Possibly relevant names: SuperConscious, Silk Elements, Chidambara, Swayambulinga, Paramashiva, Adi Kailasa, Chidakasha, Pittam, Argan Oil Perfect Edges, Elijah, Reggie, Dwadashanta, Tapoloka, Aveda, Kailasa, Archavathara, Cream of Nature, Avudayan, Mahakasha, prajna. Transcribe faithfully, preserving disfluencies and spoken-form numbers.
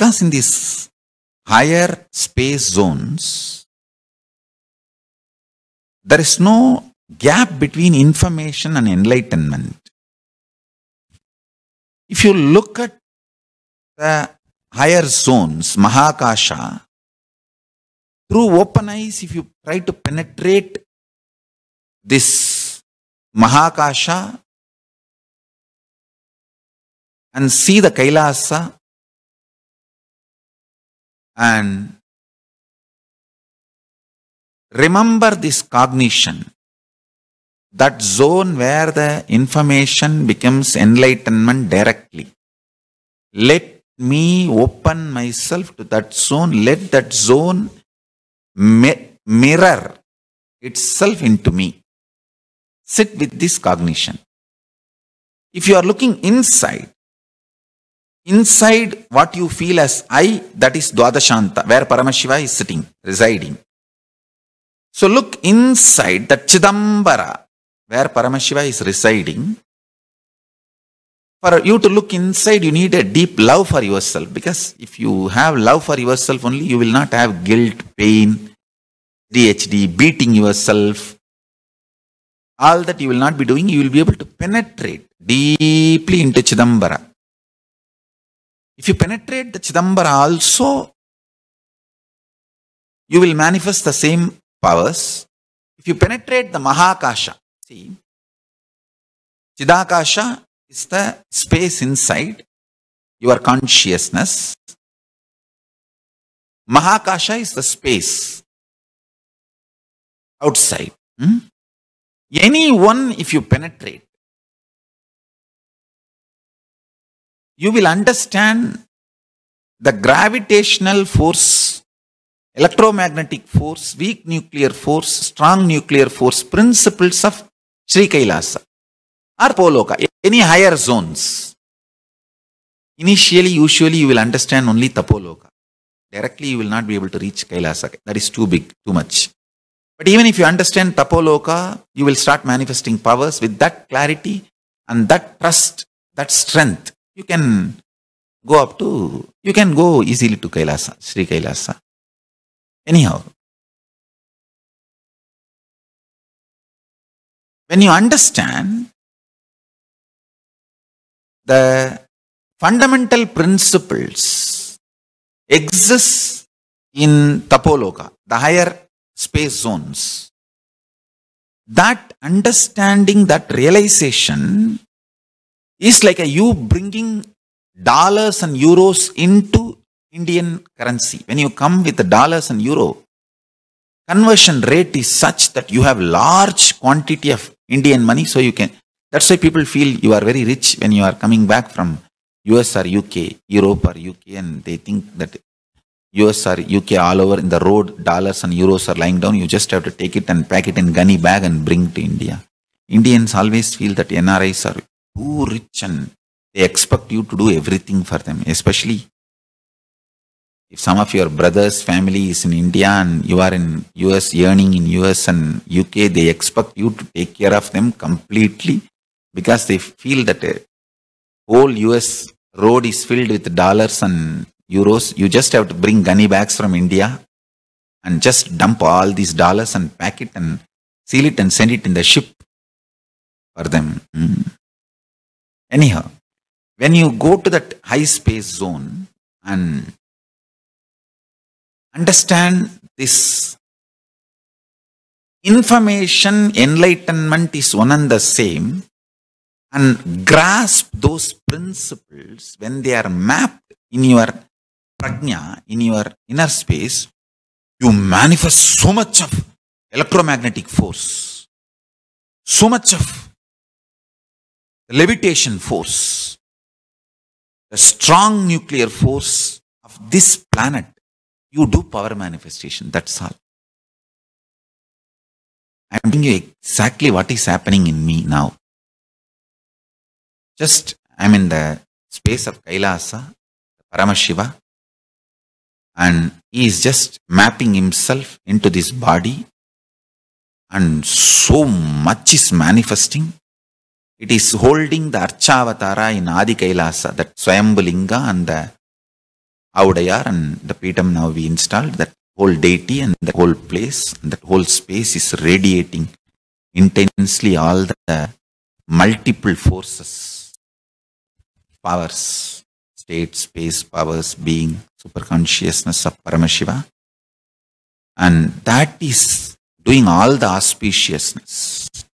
because in these higher space zones, there is no gap between information and enlightenment. If you look at the higher zones, Mahakasha, through open eyes, if you try to penetrate this Mahakasha and see the Kailasa and remember this cognition, that zone where the information becomes enlightenment directly. Let me open myself to that zone. Let that zone mirror itself into me. Sit with this cognition. If you are looking inside, inside what you feel as I, that is Dwadashanta, where Paramashiva is sitting, residing. So look inside that Chidambara, where Paramashiva is residing. For you to look inside, you need a deep love for yourself, because if you have love for yourself only, you will not have guilt, pain, D H D, beating yourself. All that you will not be doing, you will be able to penetrate deeply into Chidambara. If you penetrate the Chidambara also, you will manifest the same powers. If you penetrate the Mahakasha, see, Chidakasha is the space inside your consciousness. Mahakasha is the space outside. Hmm? Any one, if you penetrate, you will understand the gravitational force, electromagnetic force, weak nuclear force, strong nuclear force, principles of Sri Kailasa or Tapoloka, any higher zones. Initially, usually you will understand only Tapoloka. Directly you will not be able to reach Kailasa. That is too big, too much. But even if you understand Tapoloka, you will start manifesting powers with that clarity and that trust, that strength. You can go up to, you can go easily to Kailasa, Sri Kailasa. Anyhow, when you understand the fundamental principles exist in Tapoloka, the higher space zones, that understanding, that realization is like a you bringing dollars and euros into Indian currency. When you come with the dollars and euro, conversion rate is such that you have large quantity of Indian money, so you can. That's why people feel you are very rich when you are coming back from U S or U K, Europe or U K, and they think that U S or U K all over in the road, dollars and euros are lying down. You just have to take it and pack it in gunny bag and bring to India. Indians always feel that N R Is are too rich and they expect you to do everything for them, especially if some of your brothers' family is in India and you are in U S, earning in U S and U K, they expect you to take care of them completely, because they feel that a whole U S road is filled with dollars and euros. You just have to bring gunny bags from India and just dump all these dollars and pack it and seal it and send it in the ship for them. Mm. Anyhow, when you go to that high space zone and understand this information, enlightenment is one and the same, and grasp those principles when they are mapped in your prajna, in your inner space, you manifest so much of electromagnetic force, so much of levitation force, the strong nuclear force of this planet. You do power manifestation, that's all. I am telling you exactly what is happening in me now. Just, I am in the space of Kailasa, Paramashiva, and he is just mapping himself into this body, and so much is manifesting. It is holding the Archavathara in Adi Kailasa, that Swayambulinga and the Avudayan, and the Pittam now we installed. That whole deity and the whole place, and that whole space is radiating intensely all the multiple forces, powers, state, space, powers, being, super consciousness of Paramashiva, and that is doing all the auspiciousness.